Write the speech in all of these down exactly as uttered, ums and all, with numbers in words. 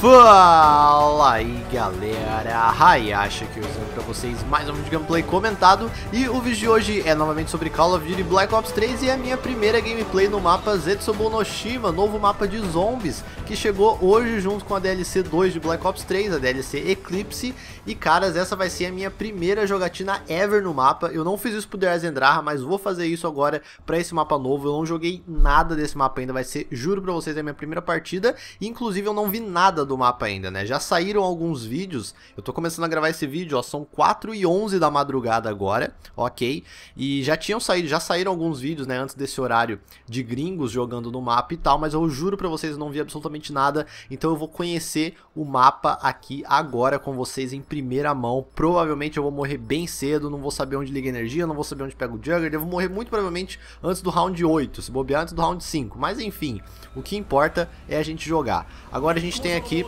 Fala aí galera, Hayashii aqui usando pra vocês mais um vídeo de gameplay comentado. E o vídeo de hoje é novamente sobre Call of Duty Black Ops três e a minha primeira gameplay no mapa Zetsubou no Shima, novo mapa de zombies, que chegou hoje junto com a D L C dois de Black Ops três, a D L C Eclipse. E caras, essa vai ser a minha primeira jogatina ever no mapa. Eu não fiz isso pro Derazendra, mas vou fazer isso agora pra esse mapa novo. Eu não joguei nada desse mapa ainda, vai ser, juro pra vocês, a minha primeira partida. Inclusive eu não vi nada do mapa ainda, né? Já saíram alguns vídeos. Eu tô começando a gravar esse vídeo, ó, são quatro e onze da madrugada agora, ok? E já tinham saído, já saíram alguns vídeos, né, antes desse horário, de gringos jogando no mapa e tal, mas eu juro pra vocês, eu não vi absolutamente nada, então eu vou conhecer o mapa aqui agora com vocês em primeira mão. Provavelmente eu vou morrer bem cedo, não vou saber onde liga a energia, não vou saber onde pega o Jugger, eu vou morrer muito provavelmente antes do round oito, se bobear antes do round cinco, mas enfim, o que importa é a gente jogar. Agora a gente tem aqui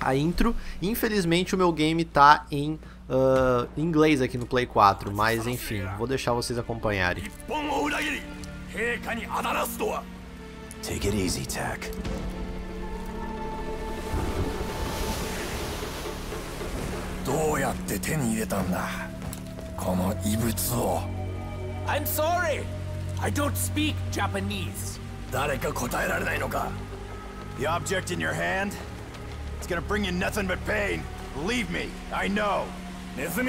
a intro. Infelizmente o meu game tá em uh, inglês aqui no Play quatro, mas enfim, vou deixar vocês acompanharem. Take it easy, Tack. I'm sorry. I don't speak Japanese. The object in your hand? It's gonna bring you nothing but pain. Believe me, I know. I am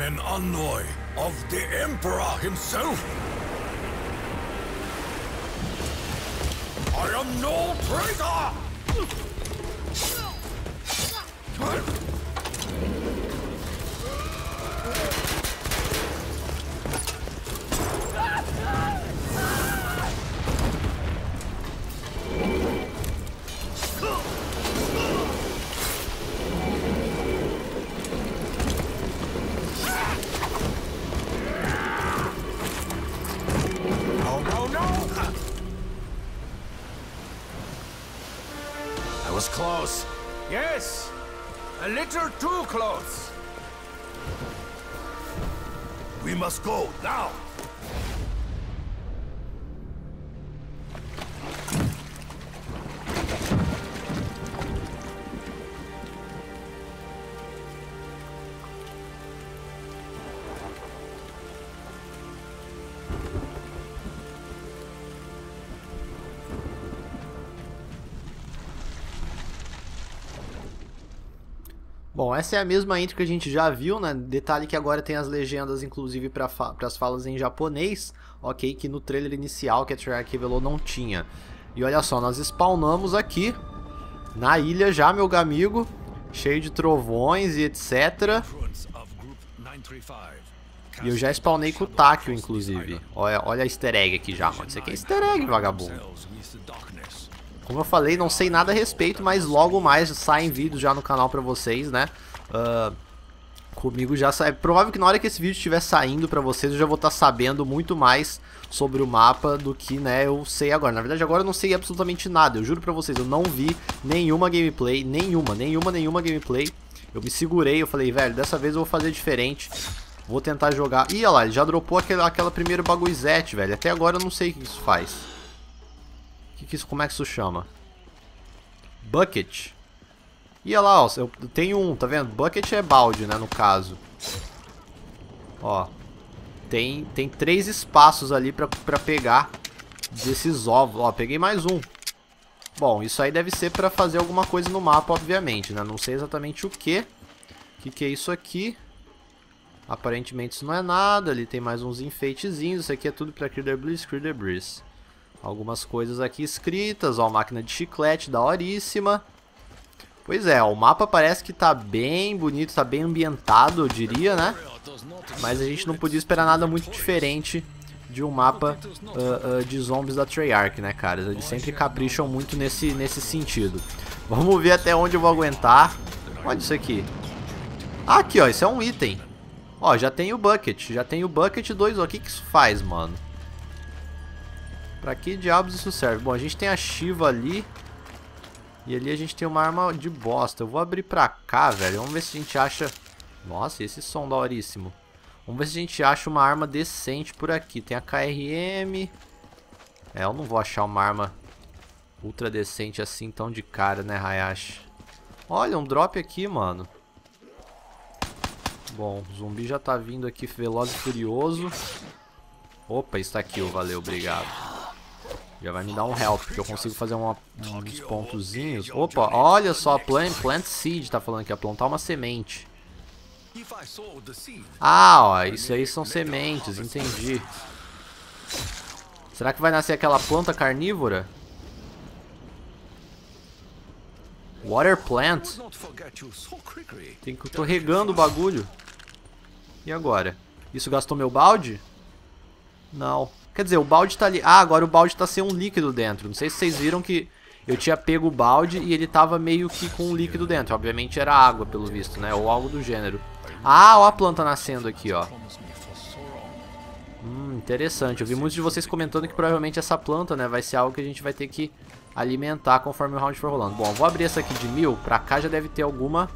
an envoy of the Emperor himself. I am no traitor! Was close. Yes, a little too close. We must go now. Bom, essa é a mesma intro que a gente já viu, né? Detalhe que agora tem as legendas, inclusive, para fa as falas em japonês, ok? Que no trailer inicial que a Treyarch revelou não tinha. E olha só, nós spawnamos aqui, na ilha já, meu amigo, cheio de trovões e etcétera. E eu já spawnei com o Takio, inclusive. Olha, olha a easter egg aqui já, mano. Isso aqui é easter egg, vagabundo. Como eu falei, não sei nada a respeito, mas logo mais saem vídeos já no canal pra vocês, né? Uh, comigo já sai. É provável que na hora que esse vídeo estiver saindo pra vocês, eu já vou estar sabendo muito mais sobre o mapa do que, né, eu sei agora. Na verdade, agora eu não sei absolutamente nada. Eu juro pra vocês, eu não vi nenhuma gameplay, nenhuma, nenhuma, nenhuma gameplay. Eu me segurei, eu falei, velho, dessa vez eu vou fazer diferente. Vou tentar jogar. Ih, olha lá, ele já dropou aquela, aquela primeira baguizete, velho. Até agora eu não sei o que isso faz. Que que isso, como é que isso chama? Bucket. E olha lá, ó, eu tenho um, tá vendo? Bucket é balde, né, no caso. Ó, tem, tem três espaços ali pra, pra pegar desses ovos. Ó, peguei mais um. Bom, isso aí deve ser pra fazer alguma coisa no mapa, obviamente, né? Não sei exatamente o que. Que que é isso aqui? Aparentemente isso não é nada. Ali tem mais uns enfeitezinhos. Isso aqui é tudo pra Clear the Breeze, Clear the Breeze. Algumas coisas aqui escritas, ó, máquina de chiclete, daoríssima. Pois é, ó, o mapa parece que tá bem bonito, tá bem ambientado, eu diria, né? Mas a gente não podia esperar nada muito diferente de um mapa uh, uh, de zombies da Treyarch, né, cara? Eles sempre capricham muito nesse, nesse sentido. Vamos ver até onde eu vou aguentar. Olha isso aqui. Ah, aqui, ó, isso é um item. Ó, já tem o Bucket, já tem o Bucket dois, ó, o que que isso faz, mano? Pra que diabos isso serve? Bom, a gente tem a Shiva ali. E ali a gente tem uma arma de bosta. Eu vou abrir pra cá, velho. Vamos ver se a gente acha... Nossa, esse som daoríssimo. Vamos ver se a gente acha uma arma decente por aqui. Tem a K R M. É, eu não vou achar uma arma ultra decente assim tão de cara, né, Hayashi? Olha, um drop aqui, mano. Bom, o zumbi já tá vindo aqui veloz e furioso. Opa, está aqui, valeu, obrigado. Já vai me dar um help, porque eu consigo fazer uma, uns pontozinhos. Opa, olha só, plant, plant seed, tá falando que é plantar uma semente. Ah, ó, isso aí são sementes, entendi. Será que vai nascer aquela planta carnívora? Water plant. Tem que eu tô regando o bagulho. E agora? Isso gastou meu balde? Não. Quer dizer, o balde tá ali. Ah, agora o balde tá sem um líquido dentro. Não sei se vocês viram que eu tinha pego o balde e ele tava meio que com um líquido dentro. Obviamente era água, pelo visto, né? Ou algo do gênero. Ah, ó a planta nascendo aqui, ó. Hum, interessante. Eu vi muitos de vocês comentando que provavelmente essa planta, né, vai ser algo que a gente vai ter que alimentar conforme o round for rolando. Bom, vou abrir essa aqui de mil. Pra cá já deve ter alguma.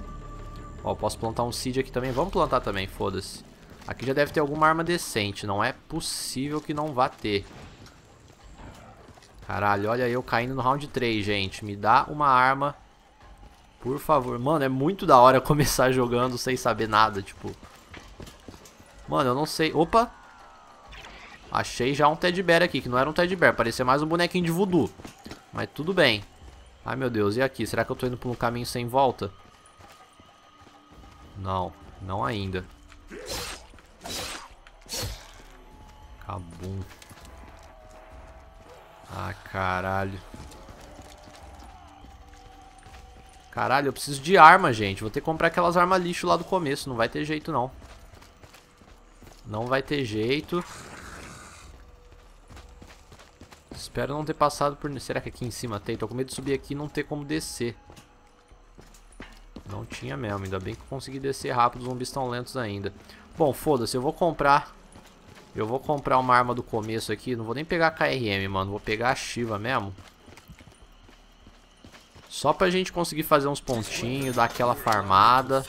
Ó, posso plantar um seed aqui também. Vamos plantar também, foda-se. Aqui já deve ter alguma arma decente. Não é possível que não vá ter. Caralho, olha eu caindo no round três, gente. Me dá uma arma, por favor. Mano, é muito da hora começar jogando sem saber nada, tipo. Mano, eu não sei. Opa! Achei já um teddy bear aqui, que não era um teddy bear. Parecia mais um bonequinho de voodoo. Mas tudo bem. Ai, meu Deus. E aqui? Será que eu tô indo por um caminho sem volta? Não. Não ainda. Cabum. Ah, caralho. Caralho, eu preciso de arma, gente. Vou ter que comprar aquelas armas lixo lá do começo. Não vai ter jeito, não. Não vai ter jeito. Espero não ter passado por... Será que aqui em cima tem? Tô com medo de subir aqui e não ter como descer. Não tinha mesmo. Ainda bem que eu consegui descer rápido. Os zumbis estão lentos ainda. Bom, foda-se. Eu vou comprar... Eu vou comprar uma arma do começo aqui. Não vou nem pegar a K R M, mano. Vou pegar a Shiva mesmo. Só pra gente conseguir fazer uns pontinhos, dar aquela farmada.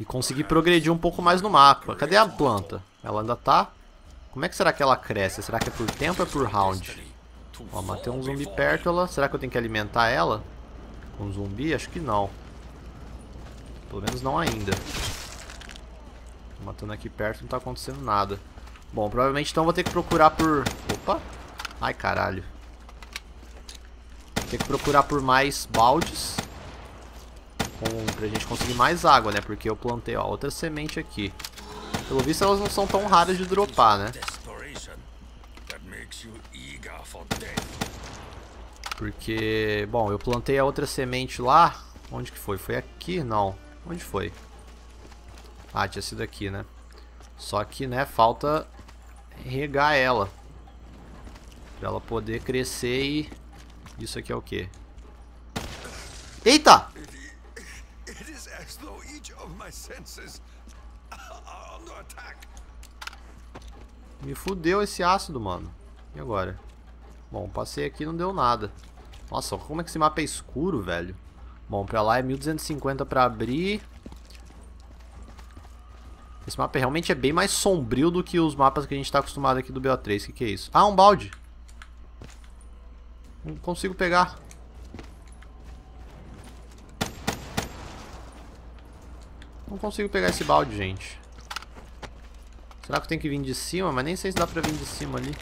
E conseguir progredir um pouco mais no mapa. Cadê a planta? Ela ainda tá... Como é que será que ela cresce? Será que é por tempo ou é por round? Ó, matei um zumbi perto. Ela... Será que eu tenho que alimentar ela? Com um zumbi? Acho que não. Pelo menos não ainda. Tô matando aqui perto, não tá acontecendo nada. Bom, provavelmente então vou ter que procurar por... Opa! Ai, caralho. Vou ter que procurar por mais baldes. Com... Pra gente conseguir mais água, né? Porque eu plantei, ó, outra semente aqui. Pelo visto elas não são tão raras de dropar, né? Porque, bom, eu plantei a outra semente lá. Onde que foi? Foi aqui? Não. Onde foi? Ah, tinha sido aqui, né? Só que, né, falta regar ela. Pra ela poder crescer e... Isso aqui é o quê? Eita! Me fudeu esse ácido, mano. E agora? Bom, passei aqui e não deu nada. Nossa, como é que esse mapa é escuro, velho? Bom, pra lá é mil duzentos e cinquenta pra abrir. Esse mapa realmente é bem mais sombrio do que os mapas que a gente tá acostumado aqui do B O três. O que, que é isso? Ah, um balde. Não consigo pegar. Não consigo pegar esse balde, gente. Será que eu tenho que vir de cima? Mas nem sei se dá pra vir de cima ali.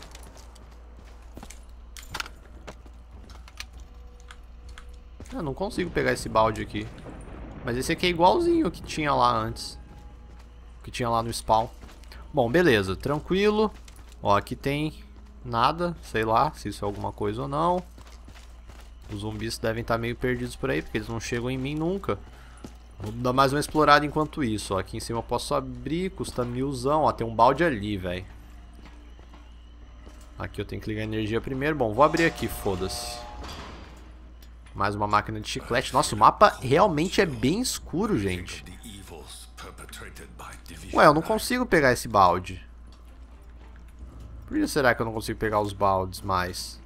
Ah, não consigo pegar esse balde aqui. Mas esse aqui é igualzinho o que tinha lá antes. O que tinha lá no spawn. Bom, beleza. Tranquilo. Ó, aqui tem nada. Sei lá se isso é alguma coisa ou não. Os zumbis devem estar meio perdidos por aí, porque eles não chegam em mim nunca. Vou dar mais uma explorada enquanto isso, ó. Aqui em cima eu posso abrir, custa milzão. Ó, tem um balde ali, velho. Aqui eu tenho que ligar a energia primeiro. Bom, vou abrir aqui, foda-se. Mais uma máquina de chiclete. Nossa, o mapa realmente é bem escuro, gente. Ué, eu não consigo pegar esse balde. Por que será que eu não consigo pegar os baldes mais?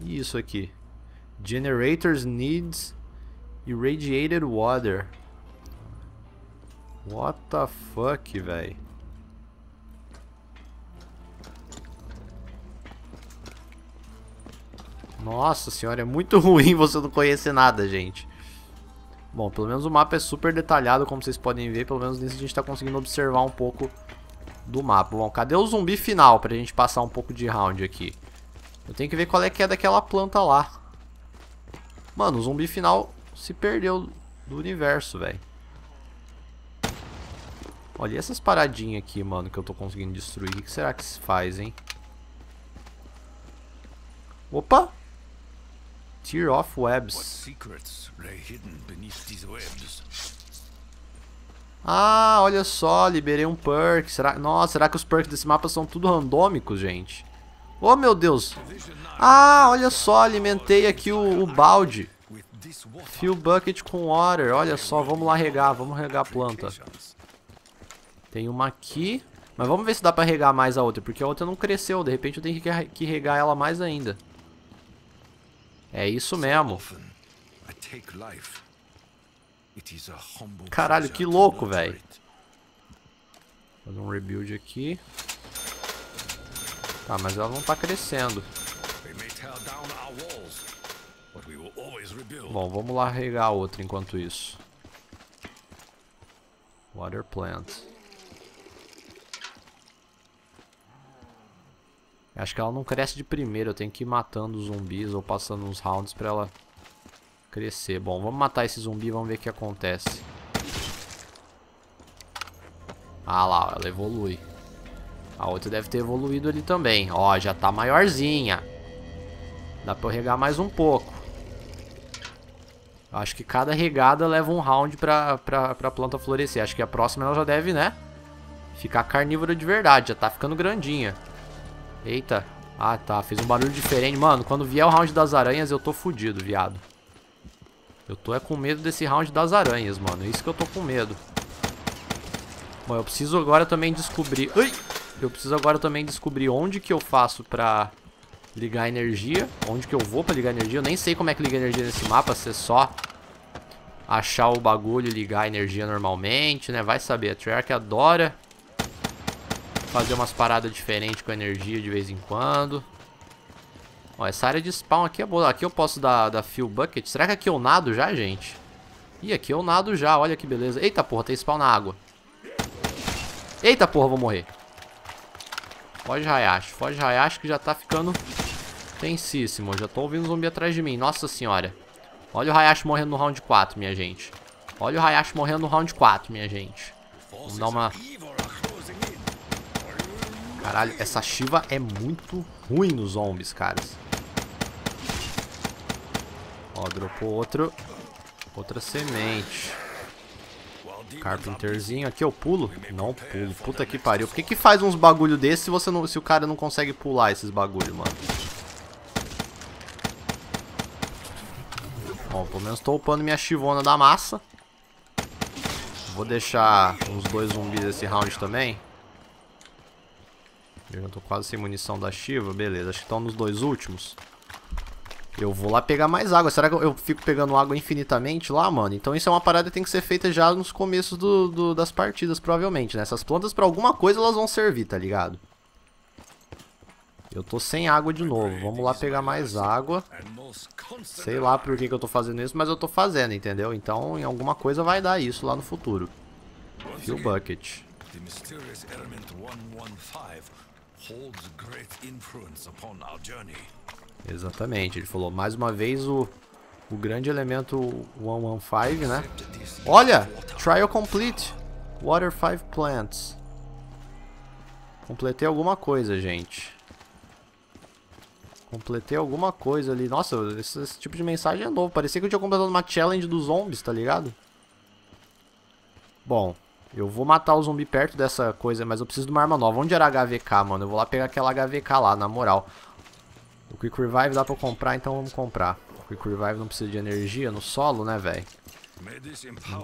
E isso aqui? Generators needs irradiated water. What the fuck, velho? Nossa senhora, é muito ruim você não conhecer nada, gente. Bom, pelo menos o mapa é super detalhado, como vocês podem ver. Pelo menos nisso a gente tá conseguindo observar um pouco do mapa. Bom, cadê o zumbi final pra gente passar um pouco de round aqui? Eu tenho que ver qual é que é daquela planta lá. Mano, o zumbi final se perdeu do universo, velho. Olha essas paradinhas aqui, mano, que eu tô conseguindo destruir. O que será que se faz, hein? Opa! Tear off webs. Ah, olha só, liberei um perk. Será... Nossa, será que os perks desse mapa são tudo randômicos, gente? Oh, meu Deus! Ah, olha só, alimentei aqui o, o balde. Fill bucket com water. Olha só, vamos lá regar, vamos regar a planta. Tem uma aqui, mas vamos ver se dá pra regar mais a outra, porque a outra não cresceu, de repente eu tenho que regar ela mais ainda. É isso mesmo. Caralho, que louco, velho. Fazer um rebuild aqui. Tá, mas ela não tá crescendo. Bom, vamos lá regar a outra enquanto isso. Water plant. Acho que ela não cresce de primeira, eu tenho que ir matando os zumbis ou passando uns rounds pra ela crescer. Bom, vamos matar esse zumbi e vamos ver o que acontece. Ah lá, ela evolui. A outra deve ter evoluído ali também. Ó, já tá maiorzinha. Dá pra eu regar mais um pouco. Acho que cada regada leva um round pra, pra, pra planta florescer. Acho que a próxima ela já deve, né, ficar carnívora de verdade, já tá ficando grandinha. Eita, ah tá, fez um barulho diferente. Mano, quando vier o round das aranhas eu tô fudido, viado. Eu tô é com medo desse round das aranhas, mano. É isso que eu tô com medo. Bom, eu preciso agora também descobrir... Ui! Eu preciso agora também descobrir onde que eu faço pra ligar a energia. Onde que eu vou pra ligar a energia. Eu nem sei como é que liga a energia nesse mapa. Se é só achar o bagulho e ligar a energia normalmente, né? Vai saber, a Treyarch adora fazer umas paradas diferentes com energia de vez em quando. Ó, essa área de spawn aqui é boa. Aqui eu posso dar, dar fill bucket. Será que aqui eu nado já, gente? Ih, aqui eu nado já. Olha que beleza. Eita, porra, tem spawn na água. Eita, porra, vou morrer. Foge, Hayashi. Foge, Hayashi, que já tá ficando tensíssimo. Já tô ouvindo um zumbi atrás de mim. Nossa senhora. Olha o Hayashi morrendo no round quatro, minha gente. Olha o Hayashi morrendo no round quatro, minha gente. Vamos dar uma... Caralho, essa Shiva é muito ruim nos zombies, caras. Ó, dropou outro. Outra semente. Carpenterzinho. Aqui eu pulo? Não pulo. Puta que pariu. Por que que faz uns bagulho desse se, você não, se o cara não consegue pular esses bagulho, mano? Bom, pelo menos tô upando minha Shivona da massa. Vou deixar uns dois zumbis esse round também. Eu já tô quase sem munição da Shiva. Beleza, acho que estão nos dois últimos. Eu vou lá pegar mais água. Será que eu fico pegando água infinitamente lá, mano? Então isso é uma parada que tem que ser feita já nos começos do, do, das partidas, provavelmente, né? Essas plantas pra alguma coisa elas vão servir, tá ligado? Eu tô sem água de novo. Vamos lá pegar mais água. Sei lá por que que eu tô fazendo isso, mas eu tô fazendo, entendeu? Então em alguma coisa vai dar isso lá no futuro. Fill bucket. Exatamente, ele falou mais uma vez o, o grande elemento cento e quinze, né? Olha! Trial complete! Water five plants. Completei alguma coisa, gente. Completei alguma coisa ali. Nossa, esse, esse tipo de mensagem é novo. Parecia que eu tinha completado uma challenge dos zombies, tá ligado? Bom, eu vou matar o zumbi perto dessa coisa, mas eu preciso de uma arma nova. Onde era a H V K, mano? Eu vou lá pegar aquela H V K lá, na moral. O Quick Revive dá pra comprar, então vamos comprar. O Quick Revive não precisa de energia no solo, né, velho?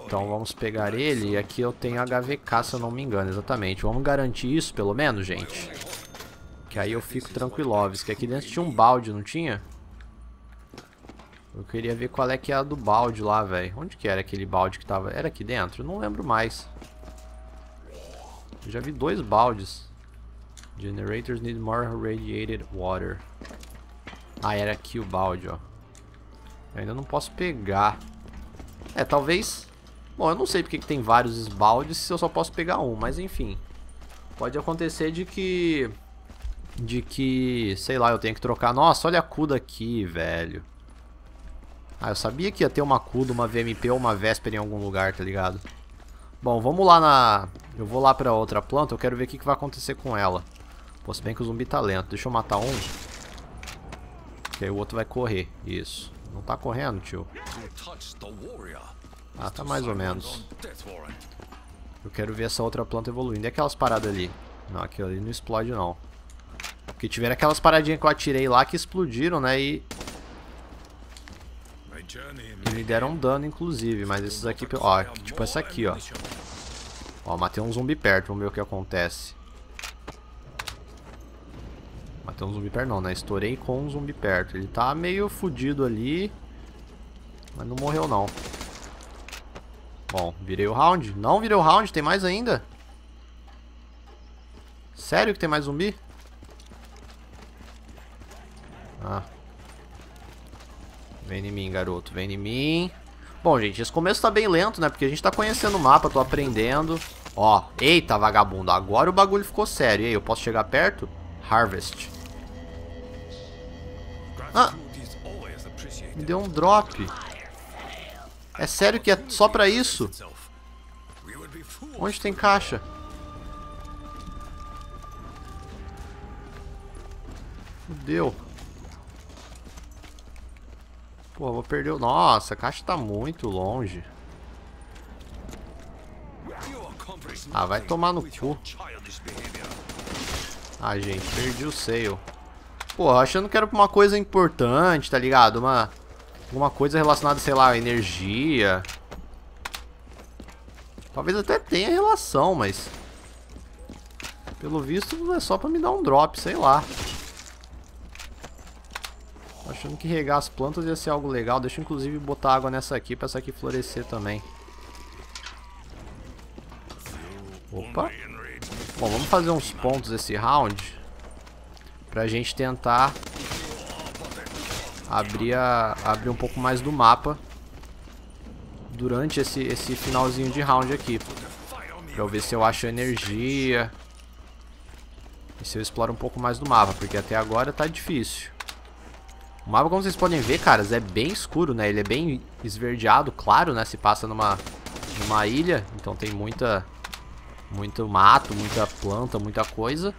Então vamos pegar ele. E aqui eu tenho H V K, se eu não me engano, exatamente. Vamos garantir isso, pelo menos, gente? Que aí eu fico tranquiloves. Que aqui dentro tinha um balde, não tinha? Eu queria ver qual é que é a do balde lá, velho. Onde que era aquele balde que tava? Era aqui dentro? Eu não lembro mais. Eu já vi dois baldes. Generators need more radiated water. Ah, era aqui o balde, ó. Eu ainda não posso pegar. É, talvez... Bom, eu não sei porque que tem vários baldes se eu só posso pegar um, mas enfim. Pode acontecer de que... De que... Sei lá, eu tenho que trocar... Nossa, olha a Cuda aqui, velho. Ah, eu sabia que ia ter uma Cuda, uma V M P ou uma Vesper em algum lugar, tá ligado? Bom, vamos lá na... Eu vou lá pra outra planta, eu quero ver o que, que vai acontecer com ela. Pô, se bem que o zumbi tá lento. Deixa eu matar um. Que aí o outro vai correr. Isso. Não tá correndo, tio? Ah, tá mais ou menos. Eu quero ver essa outra planta evoluindo. E aquelas paradas ali? Não, aquilo ali não explode, não. Porque tiveram aquelas paradinhas que eu atirei lá que explodiram, né? E... E me deram dano, inclusive. Mas esses aqui... Ó, tipo essa aqui, ó. Ó, matei um zumbi perto. Vamos ver o que acontece. Matei um zumbi perto não, né? Estourei com um zumbi perto. Ele tá meio fudido ali. Mas não morreu, não. Bom, virei o round. Não virei o round. Tem mais ainda? Sério que tem mais zumbi? Ah... Vem em mim, garoto. Vem em mim. Bom, gente, esse começo tá bem lento, né? Porque a gente tá conhecendo o mapa, tô aprendendo. Ó, eita, vagabundo. Agora o bagulho ficou sério. E aí, eu posso chegar perto? Harvest. Ah! Me deu um drop. É sério que é só pra isso? Onde tem caixa? Fudeu. Pô, vou perder o... Nossa, a caixa tá muito longe. Ah, vai tomar no cu. Ah, gente, perdi o sale. Pô, achando que era uma coisa importante, tá ligado? Uma... Alguma coisa relacionada, sei lá, a energia. Talvez até tenha relação, mas... Pelo visto, é só pra me dar um drop, sei lá. Achando que regar as plantas ia ser algo legal. Deixa eu inclusive botar água nessa aqui pra essa aqui florescer também. Opa. Bom, vamos fazer uns pontos esse round pra gente tentar abrir, a, abrir um pouco mais do mapa durante esse, esse finalzinho de round aqui, pra eu ver se eu acho energia e se eu exploro um pouco mais do mapa, porque até agora tá difícil. O mapa, como vocês podem ver, caras, é bem escuro, né? Ele é bem esverdeado, claro, né? Se passa numa, numa ilha, então tem muita, muito mato, muita planta, muita coisa.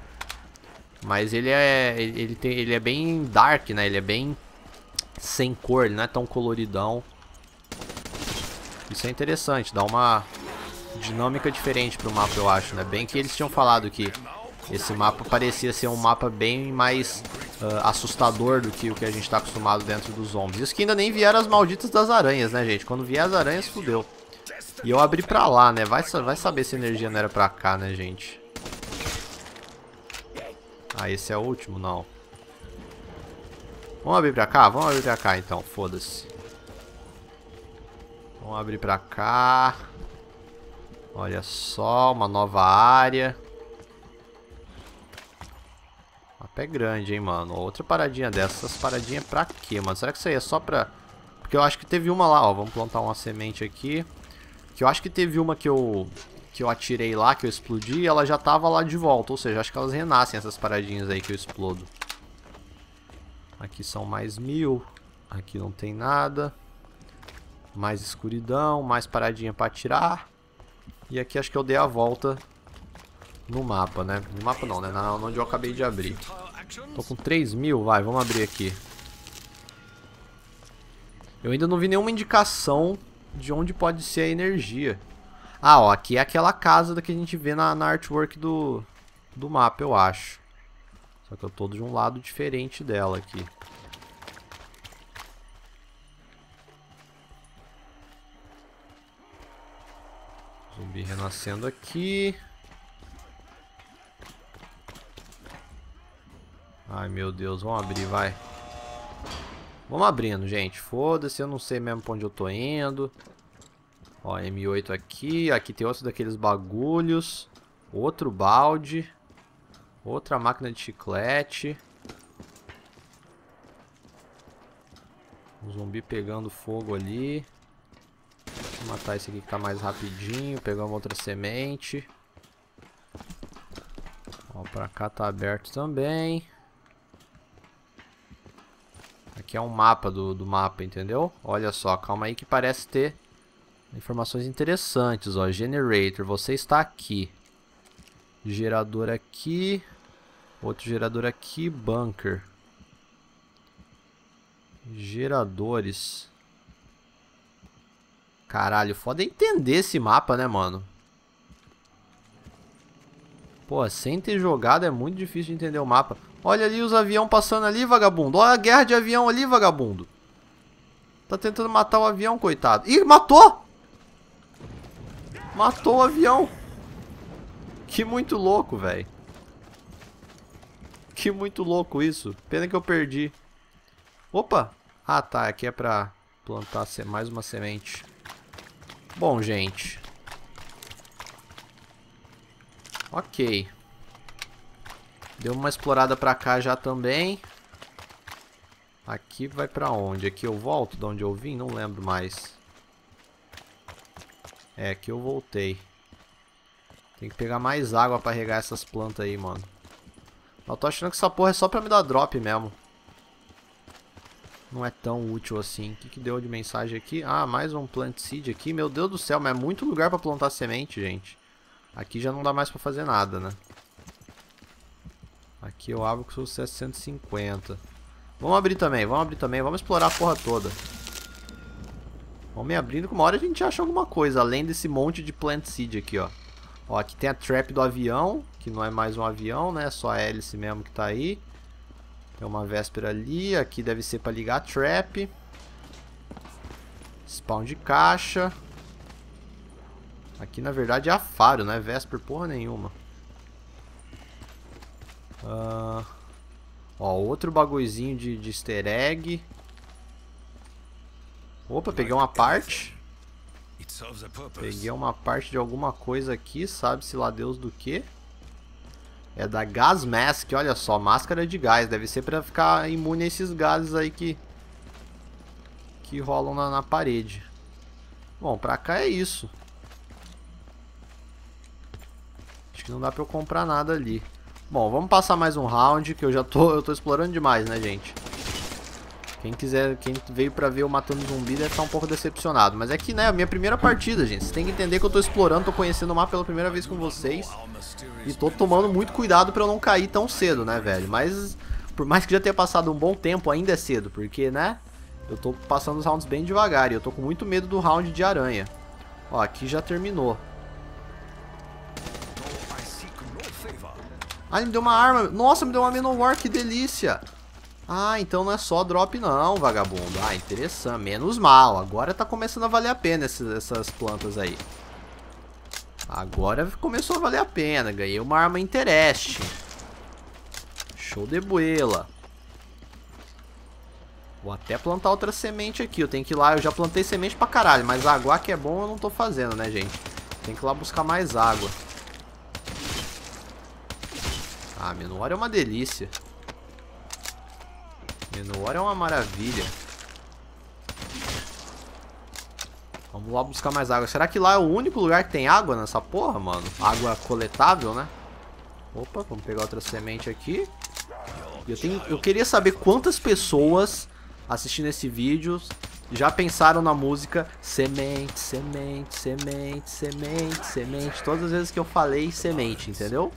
Mas ele é, ele tem, ele é bem dark, né? Ele é bem sem cor, ele não é tão coloridão. Isso é interessante, dá uma dinâmica diferente pro mapa, eu acho, né? Bem que eles tinham falado que... Esse mapa parecia ser um mapa bem mais uh, assustador do que o que a gente tá acostumado dentro dos zombies. Isso que ainda nem vieram as malditas das aranhas, né, gente? Quando vier as aranhas, fudeu. E eu abri pra lá, né? Vai, vai saber se a energia não era pra cá, né, gente? Ah, esse é o último? Não. Vamos abrir pra cá? Vamos abrir pra cá, então. Foda-se. Vamos abrir pra cá. Olha só, uma nova área. Pé grande, hein, mano. Outra paradinha dessa. Essas paradinhas pra quê, mano? Será que isso aí é só pra... Porque eu acho que teve uma lá, ó. Vamos plantar uma semente aqui. Que eu acho que teve uma que eu... Que eu atirei lá, que eu explodi. E ela já tava lá de volta. Ou seja, acho que elas renascem, essas paradinhas aí que eu explodo. Aqui são mais mil. Aqui não tem nada. Mais escuridão. Mais paradinha pra atirar. E aqui acho que eu dei a volta... No mapa, né? No mapa não, né? Na onde eu acabei de abrir. Tô com três mil, vai, vamos abrir aqui. Eu ainda não vi nenhuma indicação de onde pode ser a energia. Ah, ó, aqui é aquela casa que a gente vê na, na artwork do, do mapa, eu acho. Só que eu tô de um lado diferente dela aqui. Zumbi renascendo aqui. Ai, meu Deus, vamos abrir, vai. Vamos abrindo, gente. Foda-se, eu não sei mesmo pra onde eu tô indo. Ó, M oito aqui. Aqui tem outro daqueles bagulhos. Outro balde. Outra máquina de chiclete. Um zumbi pegando fogo ali. Vou matar esse aqui que tá mais rapidinho. Pegar uma outra semente. Ó, pra cá tá aberto também. Aqui é um mapa do, do mapa, entendeu? Olha só, calma aí que parece ter informações interessantes, ó. Generator, você está aqui. Gerador aqui. Outro gerador aqui. Bunker. Geradores. Caralho, foda é entender esse mapa, né, mano? Pô, sem ter jogado é muito difícil de entender o mapa. Olha ali os aviões passando ali, vagabundo. Olha a guerra de avião ali, vagabundo. Tá tentando matar o avião, coitado. Ih, matou! Matou o avião. Que muito louco, velho. Que muito louco isso. Pena que eu perdi. Opa! Ah, tá. Aqui é pra plantar mais uma semente. Bom, gente. Ok. Deu uma explorada pra cá já também. Aqui vai pra onde? Aqui eu volto de onde eu vim? Não lembro mais. É, aqui eu voltei. Tem que pegar mais água pra regar essas plantas aí, mano. Eu tô achando que essa porra é só pra me dar drop mesmo. Não é tão útil assim. O que que deu de mensagem aqui? Ah, mais um plant seed aqui. Meu Deus do céu, mas é muito lugar pra plantar semente, gente. Aqui já não dá mais pra fazer nada, né? Aqui eu abro com setecentos e cinquenta. Vamos abrir também, vamos abrir também. Vamos explorar a porra toda. Vamos me abrindo, que uma hora a gente acha alguma coisa. Além desse monte de plant seed aqui, ó. Ó, aqui tem a trap do avião. Que não é mais um avião, né? É só a hélice mesmo que tá aí. Tem uma véspera ali. Aqui deve ser pra ligar a trap. Spawn de caixa. Aqui na verdade é a faro, não é véspera porra nenhuma. Uh, ó, outro bagulhozinho de, de easter egg. Opa, peguei uma parte. Peguei uma parte de alguma coisa aqui, sabe-se lá Deus do que. É da gas mask, olha só, máscara de gás. Deve ser pra ficar imune a esses gases aí que que rolam na, na parede. Bom, pra cá é isso. Acho que não dá pra eu comprar nada ali. Bom, vamos passar mais um round, que eu já tô, eu tô explorando demais, né, gente? Quem quiser, quem veio pra ver eu matando zumbi deve estar um pouco decepcionado. Mas é que, né, a minha primeira partida, gente. Vocês tem que entender que eu tô explorando, tô conhecendo o mapa pela primeira vez com vocês. E tô tomando muito cuidado pra eu não cair tão cedo, né, velho? Mas, por mais que já tenha passado um bom tempo, ainda é cedo. Porque, né, eu tô passando os rounds bem devagar e eu tô com muito medo do round de aranha. Ó, aqui já terminou. Ah, ele me deu uma arma. Nossa, me deu uma Manowar, que delícia. Ah, então não é só drop não, vagabundo. Ah, interessante. Menos mal. Agora tá começando a valer a pena esses, essas plantas aí. Agora começou a valer a pena. Ganhei uma arma interesting. Show de buela. Vou até plantar outra semente aqui. Eu tenho que ir lá. Eu já plantei semente pra caralho. Mas a água que é bom eu não tô fazendo, né, gente? Tem que ir lá buscar mais água. Ah, Manowar é uma delícia. Manowar é uma maravilha. Vamos lá buscar mais água. Será que lá é o único lugar que tem água nessa porra, mano? Água coletável, né? Opa, vamos pegar outra semente aqui. Eu, tenho, eu queria saber quantas pessoas assistindo esse vídeo já pensaram na música semente, semente, semente, semente, semente. Todas as vezes que eu falei semente, entendeu?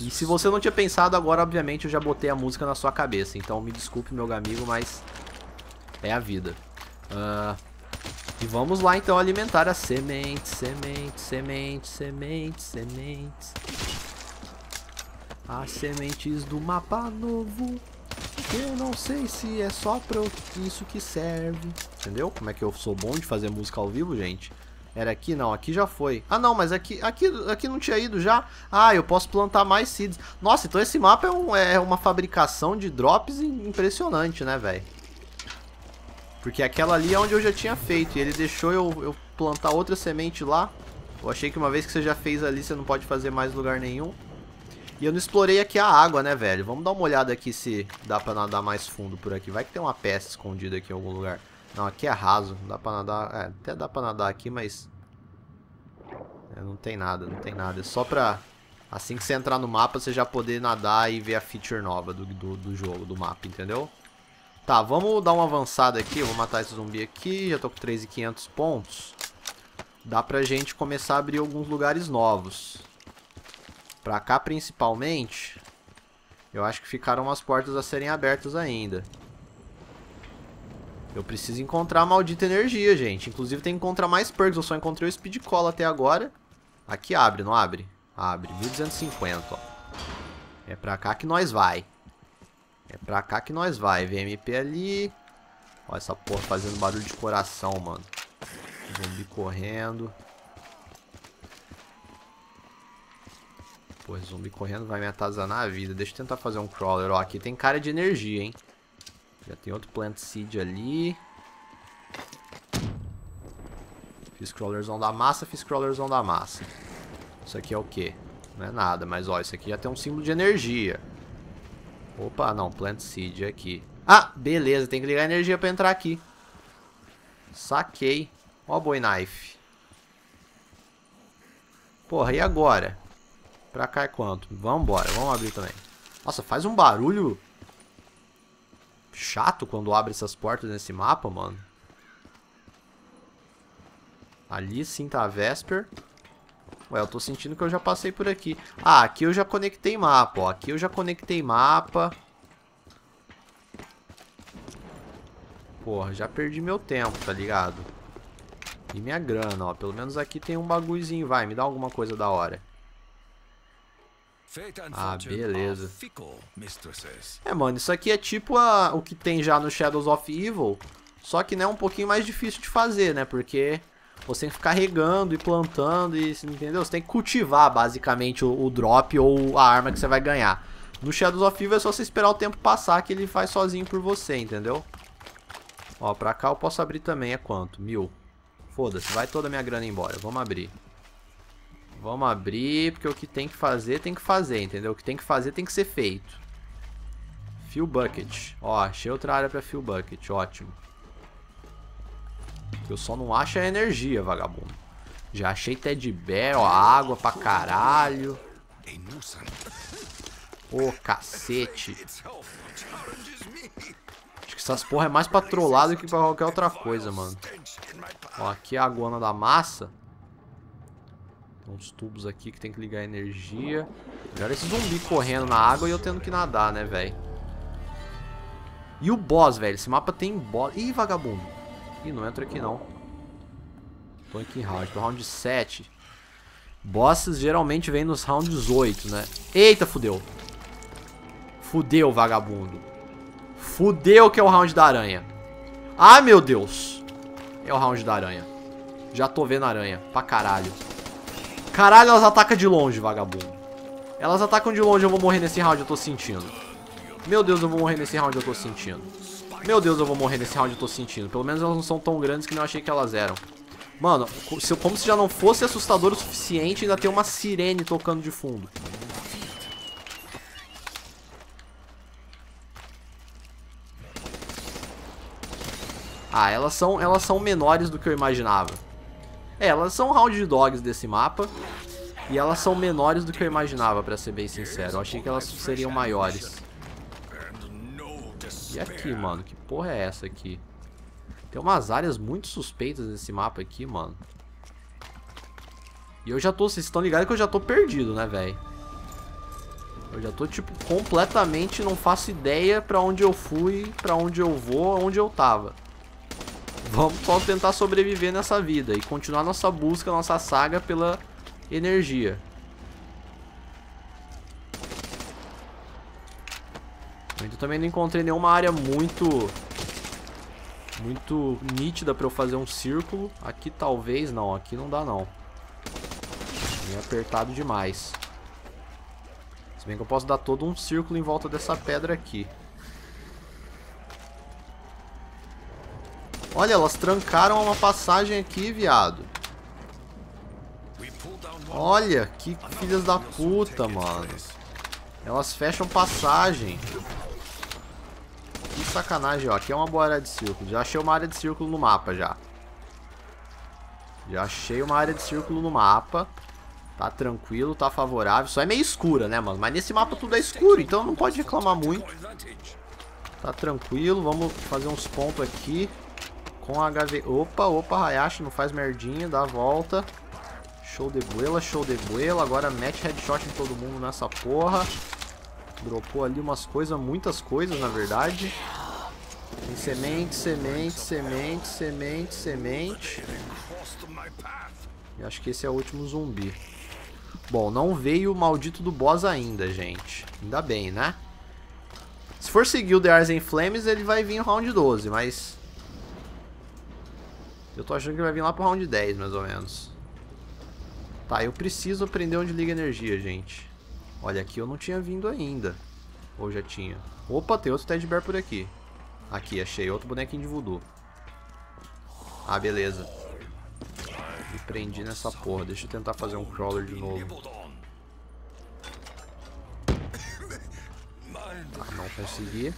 E se você não tinha pensado, agora, obviamente, eu já botei a música na sua cabeça. Então, me desculpe, meu amigo, mas é a vida. Uh, e vamos lá, então, alimentar a semente, semente, semente, semente, semente. As sementes do mapa novo. Eu não sei se é só pra isso que serve. Entendeu? Como é que eu sou bom de fazer música ao vivo, gente? Era aqui? Não, aqui já foi. Ah, não, mas aqui, aqui, aqui não tinha ido já? Ah, eu posso plantar mais seeds. Nossa, então esse mapa é, um, é uma fabricação de drops impressionante, né, velho? Porque aquela ali é onde eu já tinha feito. E ele deixou eu, eu plantar outra semente lá. Eu achei que uma vez que você já fez ali, você não pode fazer mais lugar nenhum. E eu não explorei aqui a água, né, velho? Vamos dar uma olhada aqui se dá pra nadar mais fundo por aqui. Vai que tem uma peça escondida aqui em algum lugar. Não, aqui é raso. Não dá pra nadar... É, até dá pra nadar aqui, mas... É, não tem nada, não tem nada. É só pra... Assim que você entrar no mapa, você já poder nadar e ver a feature nova do, do, do jogo, do mapa, entendeu? Tá, vamos dar uma avançada aqui. Eu vou matar esse zumbi aqui. Já tô com três mil e quinhentos pontos. Dá pra gente começar a abrir alguns lugares novos. Pra cá, principalmente, eu acho que ficaram umas portas a serem abertas ainda. Eu preciso encontrar a maldita energia, gente. Inclusive, tem que encontrar mais perks. Eu só encontrei o Speed Call até agora. Aqui abre, não abre? Abre. mil duzentos e cinquenta, ó. É pra cá que nós vai. É pra cá que nós vai. V M P ali. Ó, essa porra fazendo barulho de coração, mano. Zumbi correndo. Pô, zumbi correndo vai me atazanar a vida. Deixa eu tentar fazer um crawler. Ó, aqui tem cara de energia, hein. Já tem outro plant seed ali. Fiz crawlerzão da massa, fiz crawlerzão da massa. Isso aqui é o quê? Não é nada, mas ó, isso aqui já tem um símbolo de energia. Opa, não, plant seed é aqui. Ah, beleza, tem que ligar a energia pra entrar aqui. Saquei. Ó o boy knife. Porra, e agora? Pra cá é quanto? Vambora, vamos abrir também. Nossa, faz um barulho chato quando abre essas portas nesse mapa, mano. Ali sim tá a Vesper. Ué, eu tô sentindo que eu já passei por aqui. Ah, aqui eu já conectei mapa, ó. Aqui eu já conectei mapa. Porra, já perdi meu tempo, tá ligado? E minha grana, ó. Pelo menos aqui tem um bagulhozinho. Vai, me dá alguma coisa da hora. Ah, beleza. É, mano, isso aqui é tipo a, o que tem já no Shadows of Evil. Só que, né, é um pouquinho mais difícil de fazer, né? Porque... Você tem que ficar regando e plantando e, entendeu? Você tem que cultivar, basicamente, o, o drop ou a arma que você vai ganhar. No Shadows of Evil é só você esperar o tempo passar que ele faz sozinho por você, entendeu? Ó, pra cá eu posso abrir também. É quanto? Mil. Foda-se, vai toda a minha grana embora. Vamos abrir. Vamos abrir, porque o que tem que fazer, tem que fazer, entendeu? O que tem que fazer tem que ser feito. Fill Bucket. Ó, achei outra área pra Fill Bucket. Ótimo. Eu só não acho a energia, vagabundo. Já achei Teddy Bear, ó, água pra caralho. Ô, cacete. Acho que essas porra é mais pra trollar do que pra qualquer outra coisa, mano. Ó, aqui é a aguana da massa. Tem uns tubos aqui que tem que ligar a energia. Melhor esse zumbi correndo na água e eu tendo que nadar, né, velho? E o boss, velho? Esse mapa tem boss. Ih, vagabundo. Ih, não entra aqui não. Tô aqui em round, tô round sete. Bosses geralmente vem nos rounds oito, né? Eita, fudeu. Fudeu, vagabundo. Fudeu que é o round da aranha. Ah, meu Deus. É o round da aranha. Já tô vendo aranha, pra caralho. Caralho, elas atacam de longe, vagabundo. Elas atacam de longe, eu vou morrer nesse round, eu tô sentindo. Meu Deus, eu vou morrer nesse round, eu tô sentindo. Meu Deus, eu vou morrer nesse round, eu tô sentindo. Pelo menos elas não são tão grandes que não achei que elas eram. Mano, como se já não fosse assustador o suficiente, ainda tem uma sirene tocando de fundo. Ah, elas são, elas são menores do que eu imaginava. É, elas são round de dogs desse mapa. E elas são menores do que eu imaginava, pra ser bem sincero. Eu achei que elas seriam maiores. E aqui, mano? Que porra é essa aqui? Tem umas áreas muito suspeitas nesse mapa aqui, mano. E eu já tô... Vocês estão ligados que eu já tô perdido, né, velho? Eu já tô, tipo, completamente... Não faço ideia pra onde eu fui, pra onde eu vou, onde eu tava. Vamos só tentar sobreviver nessa vida e continuar nossa busca, nossa saga pela energia. Eu também não encontrei nenhuma área muito muito nítida pra eu fazer um círculo. Aqui talvez não, aqui não dá não. Bem apertado demais. Se bem que eu posso dar todo um círculo em volta dessa pedra aqui. Olha, elas trancaram uma passagem aqui, viado. Olha, que filhas da puta, mano. Elas fecham passagem. Que sacanagem, ó. Aqui é uma boa área de círculo. Já achei uma área de círculo no mapa, já. Já achei uma área de círculo no mapa. Tá tranquilo, tá favorável. Só é meio escura, né, mano? Mas nesse mapa tudo é escuro, então não pode reclamar muito. Tá tranquilo. Vamos fazer uns pontos aqui. Com a H V... Opa, opa, Hayashii, não faz merdinha. Dá a volta. Show de boela, show de boela. Agora mete headshot em todo mundo nessa porra. Dropou ali umas coisas, muitas coisas, na verdade. Tem semente, semente, semente, semente, semente. E acho que esse é o último zumbi. Bom, não veio o maldito do boss ainda, gente. Ainda bem, né? Se for seguir o The Ars in Flames, ele vai vir no round doze, mas... eu tô achando que vai vir lá pro round dez, mais ou menos. Tá, eu preciso aprender onde liga energia, gente. Olha, aqui eu não tinha vindo ainda. Ou já tinha. Opa, tem outro Teddy Bear por aqui. Aqui, achei outro bonequinho de voodoo. Ah, beleza. Me prendi nessa porra. Deixa eu tentar fazer um crawler de novo. Tá, não consegui.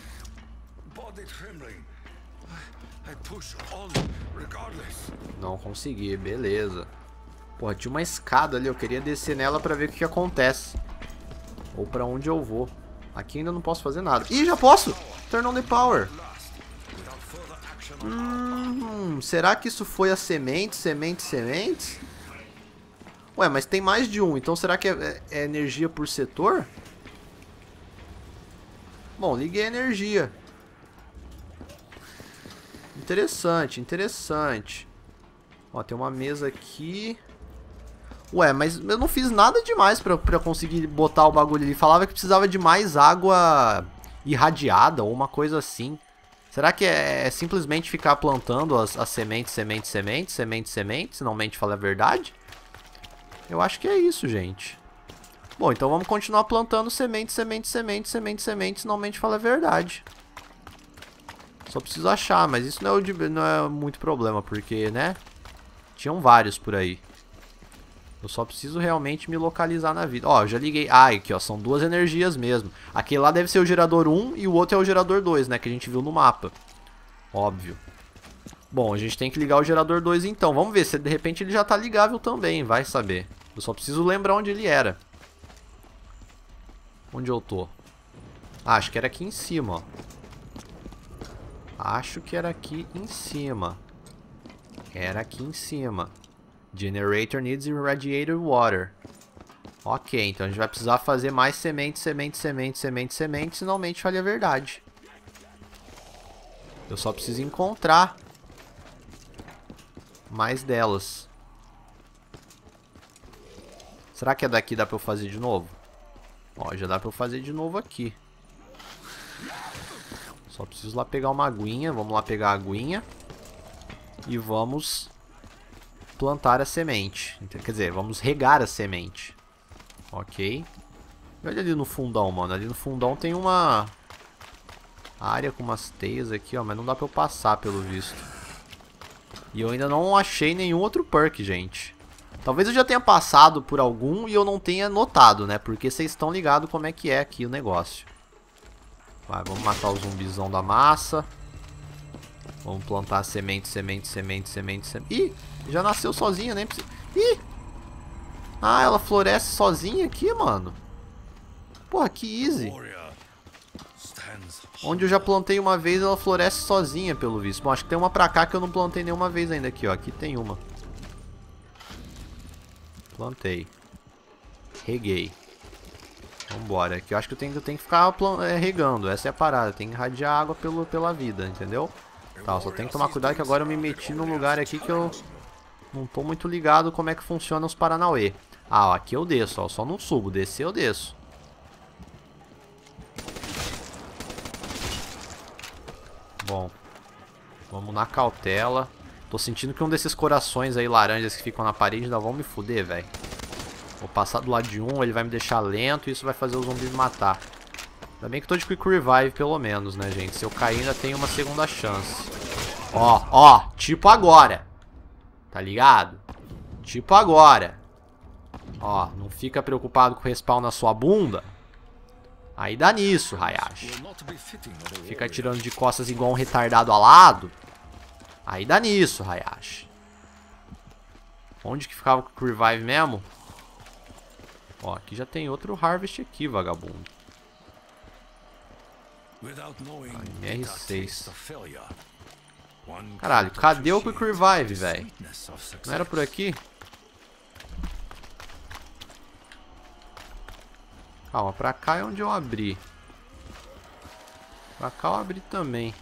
Não consegui, beleza. Porra, tinha uma escada ali. Eu queria descer nela pra ver o que, que acontece. Ou pra onde eu vou. Aqui ainda não posso fazer nada. Ih, já posso! Turn on the power. Hum, será que isso foi a semente, semente, semente? Ué, mas tem mais de um. Então será que é, é energia por setor? Bom, liguei a energia. Interessante, interessante. Ó, tem uma mesa aqui. Ué, mas eu não fiz nada demais pra, pra conseguir botar o bagulho ali. Falava que precisava de mais água irradiada ou uma coisa assim. Será que é, é simplesmente ficar plantando as, as sementes, sementes, sementes, sementes, sementes? Se não mente, fala a verdade. Eu acho que é isso, gente. Bom, então vamos continuar plantando sementes, sementes, sementes, sementes, sementes. Se não mente, fala a verdade. Só preciso achar, mas isso não é, não é muito problema, porque, né? Tinham vários por aí. Eu só preciso realmente me localizar na vida. Ó, já liguei. Ah, aqui, ó, são duas energias mesmo. Aquele lá deve ser o gerador um e o outro é o gerador dois, né? Que a gente viu no mapa. Óbvio. Bom, a gente tem que ligar o gerador dois então. Vamos ver se de repente ele já tá ligável também. Vai saber. Eu só preciso lembrar onde ele era. Onde eu tô? Ah, acho que era aqui em cima, ó. Acho que era aqui em cima. Era aqui em cima. Generator needs irradiated water. Ok, então a gente vai precisar fazer mais semente, semente, semente, semente, semente. Se não mente, fale a verdade. Eu só preciso encontrar mais delas. Será que é daqui dá pra eu fazer de novo? Ó, já dá pra eu fazer de novo aqui. Só preciso lá pegar uma aguinha. Vamos lá pegar a aguinha. E vamos... plantar a semente, quer dizer, vamos regar a semente. Ok. Olha ali no fundão, mano. Ali no fundão tem uma área com umas teias aqui, ó. Mas não dá pra eu passar, pelo visto. E eu ainda não achei nenhum outro perk, gente. Talvez eu já tenha passado por algum e eu não tenha notado, né? Porque vocês estão ligados como é que é aqui o negócio. Vai, vamos matar o zumbizão da massa. Vamos plantar semente, semente, semente, semente, semente. Ih, já nasceu sozinha, nem precisa. Ih! Ah, ela floresce sozinha aqui, mano. Porra, que easy. Onde eu já plantei uma vez, ela floresce sozinha, pelo visto. Bom, acho que tem uma pra cá que eu não plantei nenhuma vez ainda aqui, ó. Aqui tem uma. Plantei. Reguei. Vambora. Aqui eu acho que eu tenho, eu tenho que ficar regando. Essa é a parada. Tem que irradiar água pelo, pela vida, entendeu? Tá, só tem que tomar cuidado que agora eu me meti num lugar aqui que eu não tô muito ligado como é que funciona os Paranauê. Ah, ó, aqui eu desço, ó, só não subo. Descer eu desço. Bom, vamos na cautela. Tô sentindo que um desses corações aí laranjas que ficam na parede ainda vão me fuder, velho. Vou passar do lado de um, ele vai me deixar lento e isso vai fazer o zumbi me matar. Ainda bem que eu tô de Quick Revive, pelo menos, né, gente? Se eu cair, ainda tem uma segunda chance. Ó, ó, tipo agora. Tá ligado? Tipo agora. Ó, não fica preocupado com o respawn na sua bunda. Aí dá nisso, Hayashi. Fica atirando de costas igual um retardado alado. Aí dá nisso, Hayashi. Onde que ficava o revive mesmo? Ó, aqui já tem outro harvest aqui, vagabundo. R seis. Caralho, cadê o Quick Revive, velho? Não era por aqui? Calma, pra cá é onde eu abri. Pra cá eu abri também.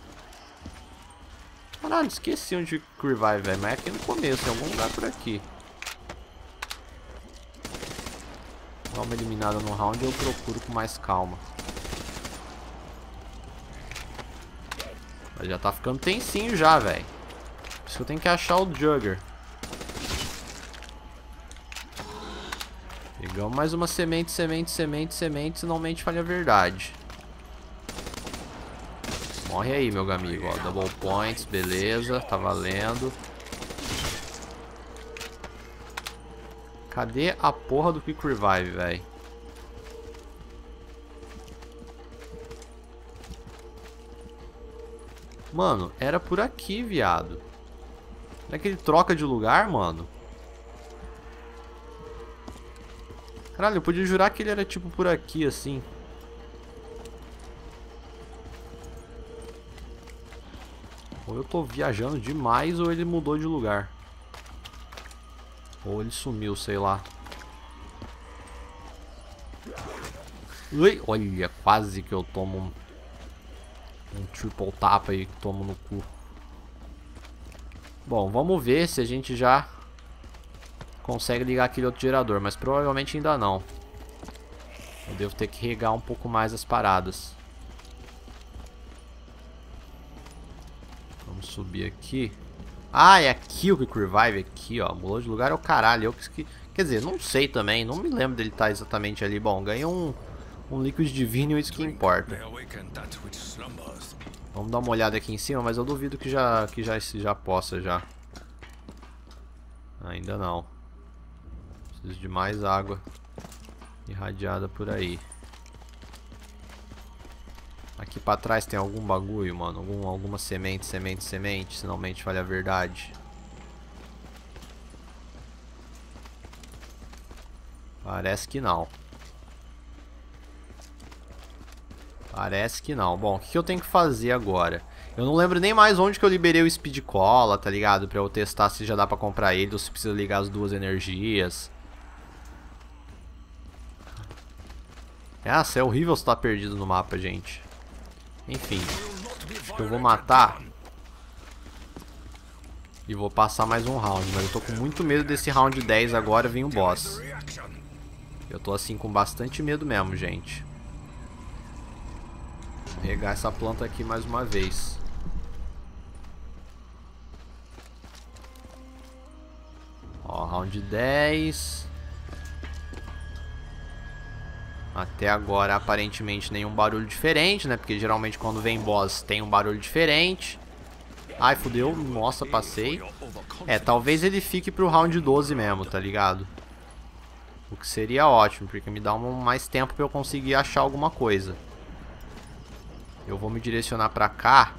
Caralho, esqueci onde o Quick Revive, velho. Mas é aqui no começo, em algum lugar por aqui. Dá uma eliminada no round e eu procuro com mais calma. Já tá ficando tensinho já, velho. Por isso que eu tenho que achar o Jugger. Pegamos mais uma semente, semente, semente, semente. Senão mente falha a verdade. Morre aí, meu amigo. Ó, double points, beleza. Tá valendo. Cadê a porra do Quick Revive, velho? Mano, era por aqui, viado. Será que ele troca de lugar, mano? Caralho, eu podia jurar que ele era tipo por aqui, assim. Ou eu tô viajando demais, ou ele mudou de lugar. Ou ele sumiu, sei lá. Ui, olha, quase que eu tomo um... Um triple tapa aí que toma no cu. Bom, vamos ver se a gente já consegue ligar aquele outro gerador, mas provavelmente ainda não. Eu devo ter que regar um pouco mais as paradas. Vamos subir aqui. Ah, é aqui o Quick Revive, aqui, ó. Mudou de lugar é o caralho. Eu que... Quer dizer, não sei também, não me lembro dele estar exatamente ali. Bom, ganhei um... Um líquido divino e isso que importa. Vamos dar uma olhada aqui em cima, mas eu duvido que já, que já, já possa já. Ainda não. Preciso de mais água irradiada por aí. Aqui pra trás tem algum bagulho, mano. Algum, alguma semente, semente, semente. Se não mente, fale a verdade. Parece que não. Parece que não. Bom, o que eu tenho que fazer agora? Eu não lembro nem mais onde que eu liberei o Speed Cola, tá ligado? Pra eu testar se já dá pra comprar ele ou se precisa ligar as duas energias. Nossa, é horrível estar perdido no mapa, gente. Enfim. Acho que eu vou matar. E vou passar mais um round. Mas eu tô com muito medo desse round dez agora vir o boss. Eu tô assim com bastante medo mesmo, gente. Regar essa planta aqui mais uma vez. Ó, round dez. Até agora aparentemente nenhum barulho diferente, né? Porque geralmente quando vem boss tem um barulho diferente. Ai, fudeu. Nossa, passei. É, talvez ele fique pro round doze mesmo, tá ligado? O que seria ótimo, porque me dá um mais tempo pra eu conseguir achar alguma coisa. Eu vou me direcionar pra cá.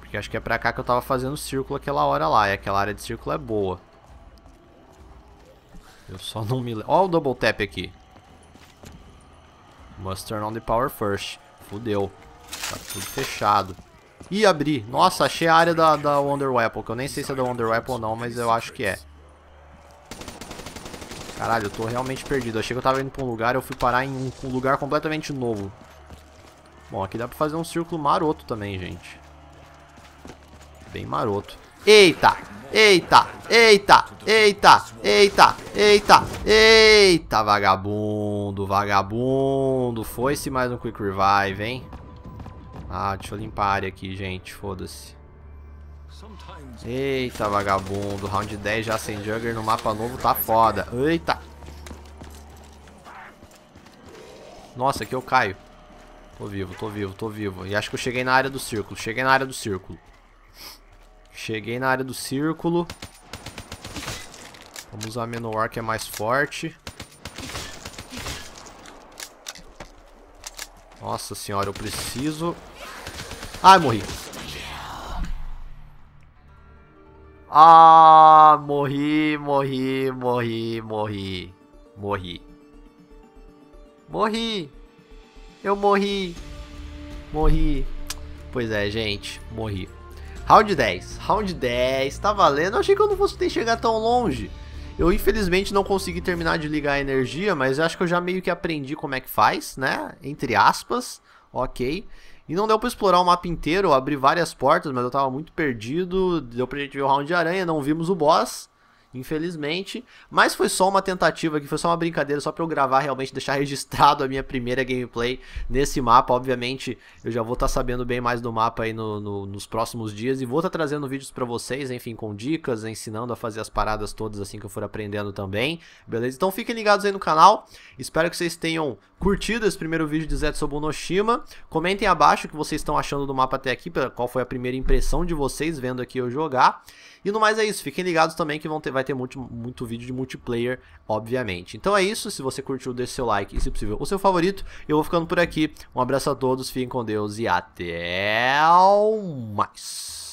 Porque acho que é pra cá que eu tava fazendo círculo aquela hora lá. E aquela área de círculo é boa. Eu só não me lembro. Ó o double tap aqui. Must turn on the power first. Fudeu. Tá tudo fechado. Ih, abri. Nossa, achei a área da, da Wonder Apple. Que eu nem sei se é da Wonder Apple ou não, mas eu acho que é. Caralho, eu tô realmente perdido. Eu achei que eu tava indo pra um lugar e eu fui parar em um, um lugar completamente novo. Bom, aqui dá pra fazer um círculo maroto também, gente. Bem maroto. Eita! Eita! Eita! Eita! Eita! Eita! Eita! Vagabundo! Vagabundo! Foi-se mais um Quick Revive, hein? Ah, deixa eu limpar a área aqui, gente. Foda-se. Eita, vagabundo. Round dez já sem Jugger no mapa novo tá foda. Eita. Nossa, aqui eu caio. Tô vivo, tô vivo, tô vivo. E acho que eu cheguei na área do círculo. Cheguei na área do círculo. Cheguei na área do círculo. Vamos usar a Menor que é mais forte. Nossa senhora, eu preciso... Ai, morri. Ah, morri, morri, morri, morri. Morri. Morri. Eu morri. Morri. Pois é, gente. Morri. Round dez. Round dez. Tá valendo. Eu achei que eu não fosse ter chegado tão longe. Eu, infelizmente, não consegui terminar de ligar a energia, mas eu acho que eu já meio que aprendi como é que faz, né? Entre aspas. Ok. E não deu pra explorar o mapa inteiro. Eu abri várias portas, mas eu tava muito perdido. Deu pra gente ver o round de aranha. Não vimos o boss, infelizmente. Mas foi só uma tentativa aqui, foi só uma brincadeira, só pra eu gravar realmente, deixar registrado a minha primeira gameplay nesse mapa. Obviamente eu já vou estar tá sabendo bem mais do mapa aí no, no, nos próximos dias, e vou estar tá trazendo vídeos pra vocês, enfim, com dicas, ensinando a fazer as paradas todas assim que eu for aprendendo também, beleza? Então fiquem ligados aí no canal, espero que vocês tenham curtido esse primeiro vídeo de Zetsubou no Shima. Comentem abaixo o que vocês estão achando do mapa até aqui, qual foi a primeira impressão de vocês vendo aqui eu jogar. E no mais é isso, fiquem ligados também que vão ter, vai ter muito, muito vídeo de multiplayer, obviamente. Então é isso, se você curtiu, deixe seu like e, se possível, o seu favorito. Eu vou ficando por aqui, um abraço a todos, fiquem com Deus e até mais.